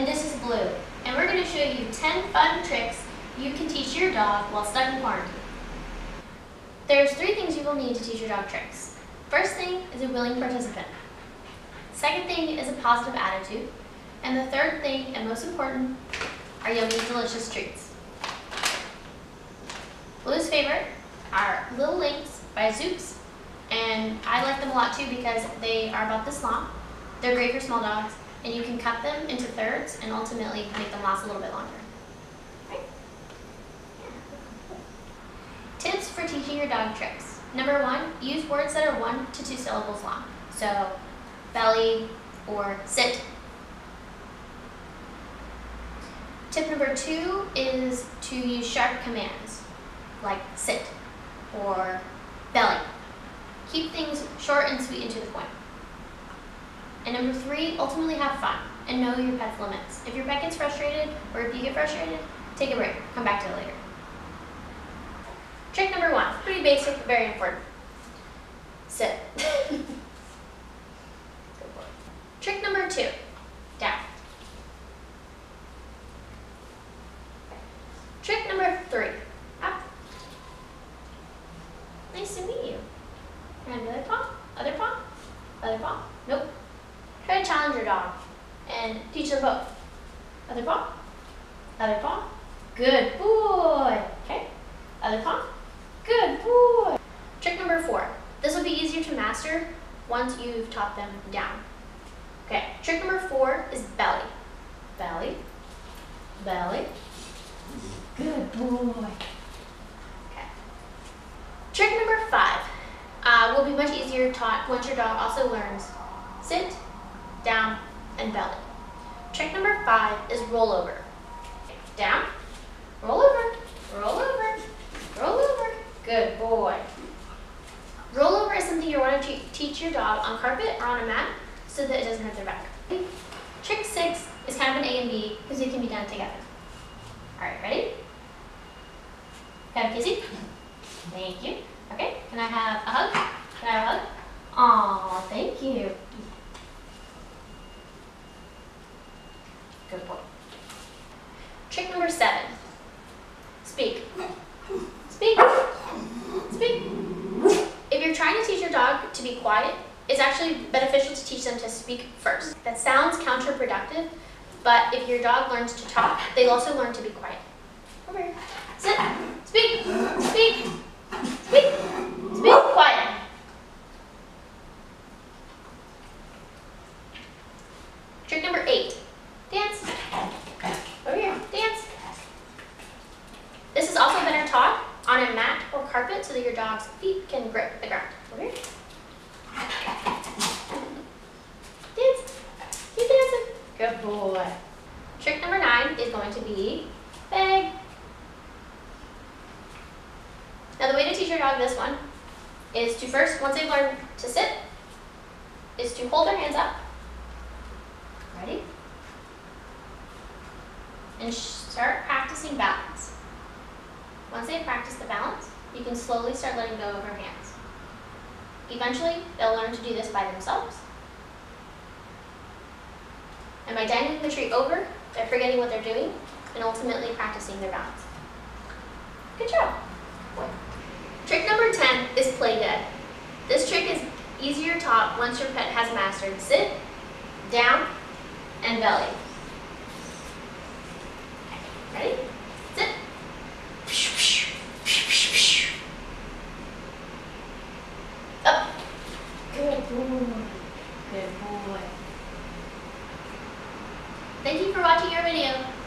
and this is Blue, and we're going to show you 10 fun tricks you can teach your dog while stuck in quarantine. There's 3 things you will need to teach your dog tricks. First thing is a willing participant. Second thing is a positive attitude. And the third thing, and most important, are yummy, delicious treats. Blue's favorite are Little Links by Zukes, and I like them a lot too because they are about this long. They're great for small dogs, and you can cut them into thirds and ultimately make them last a little bit longer. Right? Yeah. Tips for teaching your dog tricks. Number 1, use words that are 1 to 2 syllables long. So, belly or sit. Tip number 2 is to use sharp commands, like sit or belly. Keep things short and sweet and to the point. And number 3, ultimately have fun and know your pet's limits. If your pet gets frustrated or if you get frustrated, take a break, come back to it later. Trick number 1, pretty basic, but very important. Sit. Good boy. Trick number 2, down. Trick number 3, up. Nice to meet you. And the other paw, other paw, other paw. Nope. Try to challenge your dog and teach them both. Other paw, other paw. Good boy. Okay. Other paw. Good boy. Trick number 4. This will be easier to master once you've taught them down. Okay. Trick number 4 is belly. Belly. Belly. Good boy. Okay. Trick number 5 will be much easier taught once your dog also learns sit, down, and belly. Trick number 5 is roll over. Down, roll over, roll over, roll over. Good boy. Roll over is something you want to teach your dog on carpet or on a mat so that it doesn't hurt their back. Trick 6 is kind of an A and B because it can be done together. All right, ready? Can I have a kissy? Thank you. Okay, can I have a hug? Can I have a hug? Aw, thank you. Good boy. Trick number 7. Speak. Speak. Speak. If you're trying to teach your dog to be quiet, it's actually beneficial to teach them to speak first. That sounds counterproductive, but if your dog learns to talk, they also learn to be quiet. Over here. Sit. Speak. Speak. Speak. Speak. Quiet. Trick number 8. Dance. Over here. Dance. This is also better taught on a mat or carpet so that your dog's feet can grip the ground. Over here. Dance. Keep dancing. Good boy. Trick number 9 is going to be beg. Now the way to teach your dog this one is to first, once they've learned to sit, is to hold their hands up. Ready? And start practicing balance. Once they've practiced the balance, you can slowly start letting go of their hands. Eventually, they'll learn to do this by themselves. And by dangling the treat over, they're forgetting what they're doing and ultimately practicing their balance. Good job. Trick number 10 is play dead. This trick is easier taught once your pet has mastered sit, down, and belly. Ready? Sit. Up. Good boy. Good boy. Thank you for watching our video.